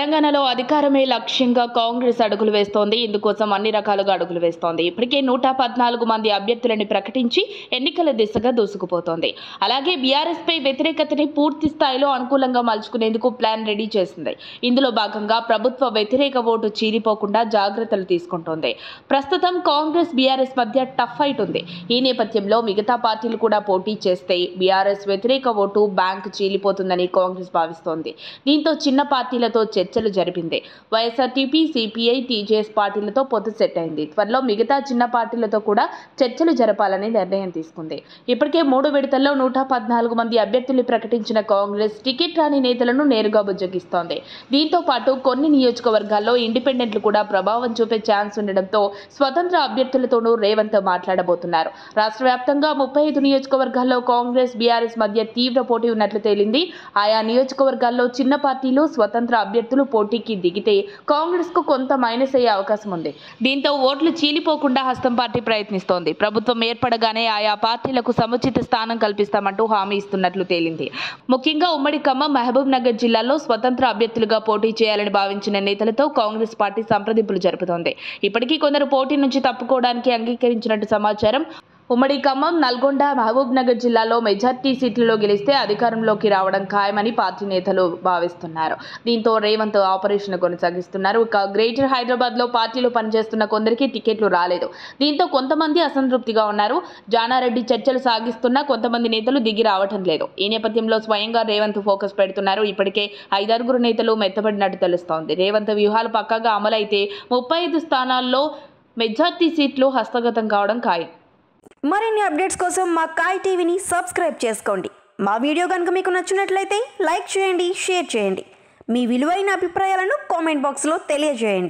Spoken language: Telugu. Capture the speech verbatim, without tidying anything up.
తెలంగాణలో అధికారమే లక్ష్యంగా కాంగ్రెస్ అడుగులు వేస్తోంది. ఇందుకోసం అన్ని రకాలుగా అడుగులు వేస్తోంది. ఇప్పటికే నూట పద్నాలుగు మంది అభ్యర్థులను ప్రకటించి ఎన్నికల దిశగా దూసుకుపోతోంది. అలాగే బీఆర్ఎస్ పై వ్యతిరేకతని పూర్తి స్థాయిలో అనుకూలంగా మలుచుకునేందుకు ప్లాన్ రెడీ చేసింది. ఇందులో భాగంగా ప్రభుత్వ వ్యతిరేక ఓటు చీలిపోకుండా జాగ్రత్తలు తీసుకుంటోంది. ప్రస్తుతం కాంగ్రెస్ బీఆర్ఎస్ మధ్య టఫ్ ఫైట్ ఉంది. ఈ నేపథ్యంలో మిగతా పార్టీలు కూడా పోటీ చేస్తే బీఆర్ఎస్ వ్యతిరేక ఓటు బ్యాంక్ చీలిపోతుందని కాంగ్రెస్ భావిస్తోంది. దీంతో చిన్న పార్టీలతో చర్చలు జరిపింది. వైఎస్ఆర్టీపీ, సిపిఐ, టీజేఎస్ పార్టీలతో పొత్తు సెట్ అయింది. త్వరలో మిగతా చిన్న పార్టీలతో కూడా చర్చలు జరపాలని నిర్ణయం తీసుకుంది. ఇప్పటికే మూడు విడతల్లో నూట పద్నాలుగు మంది అభ్యర్థులు ప్రకటించిన కాంగ్రెస్ టికెట్ రాని నేతలను నేరుగా బుజ్జగిస్తోంది. దీంతో పాటు కొన్ని నియోజకవర్గాల్లో ఇండిపెండెంట్లు కూడా ప్రభావం చూపే ఛాన్స్ ఉండడంతో స్వతంత్ర అభ్యర్థులతోనూ రేవంత్ మాట్లాడబోతున్నారు. రాష్ట్ర వ్యాప్తంగా ముప్పై ఐదు నియోజకవర్గాల్లో కాంగ్రెస్ బీఆర్ఎస్ మధ్య తీవ్ర పోటీ ఉన్నట్లు తేలింది. ఆయా నియోజకవర్గాల్లో చిన్న పార్టీలు, స్వతంత్ర అభ్యర్థులు పోటీకి దిగితే కాంగ్రెస్ కు కొంత మైనస్ అయ్యే అవకాశం ఉంది. దీంతో ఓట్లు చీలిపోకుండా హస్తం పార్టీ ప్రయత్నిస్తోంది. ప్రభుత్వం ఏర్పడగానే ఆయా పార్టీలకు సముచిత స్థానం కల్పిస్తామంటూ హామీ ఇస్తున్నట్లు తేలింది. ముఖ్యంగా ఉమ్మడి ఖమ్మం, మహబూబ్ నగర్ జిల్లాల్లో స్వతంత్ర అభ్యర్థులుగా పోటీ చేయాలని భావించిన నేతలతో కాంగ్రెస్ పార్టీ సంప్రదింపులు జరుపుతోంది. ఇప్పటికీ కొందరు పోటీ నుంచి తప్పుకోవడానికి అంగీకరించినట్టు సమాచారం. ఉమ్మడి ఖమ్మం, నల్గొండ, మహబూబ్ నగర్ జిల్లాలో మెజార్టీ సీట్లలో గెలిస్తే అధికారంలోకి రావడం ఖాయమని పార్టీ నేతలు భావిస్తున్నారు. దీంతో రేవంత్ ఆపరేషన్ కొనసాగిస్తున్నారు. ఇక గ్రేటర్ హైదరాబాద్ లో పార్టీలో పనిచేస్తున్న కొందరికి టికెట్లు రాలేదు. దీంతో కొంతమంది అసంతృప్తిగా ఉన్నారు. జానారెడ్డి చర్చలు సాగిస్తున్నా కొంతమంది నేతలు దిగి రావటం లేదు. ఈ నేపథ్యంలో స్వయంగా రేవంత్ ఫోకస్ పెడుతున్నారు. ఇప్పటికే ఐదారుగురు నేతలు మెత్తబడినట్టు తెలుస్తోంది. రేవంత్ వ్యూహాలు పక్కాగా అమలైతే ముప్పై ఐదు స్థానాల్లో మెజార్టీ సీట్లు హస్తగతం కావడం ఖాయం. మరిన్ని అప్డేట్స్ కోసం మా కాయ్ టీవీని సబ్స్క్రైబ్ చేసుకోండి. మా వీడియో కనుక మీకు నచ్చినట్లయితే లైక్ చేయండి, షేర్ చేయండి. మీ విలువైన అభిప్రాయాలను కామెంట్ బాక్స్లో తెలియజేయండి.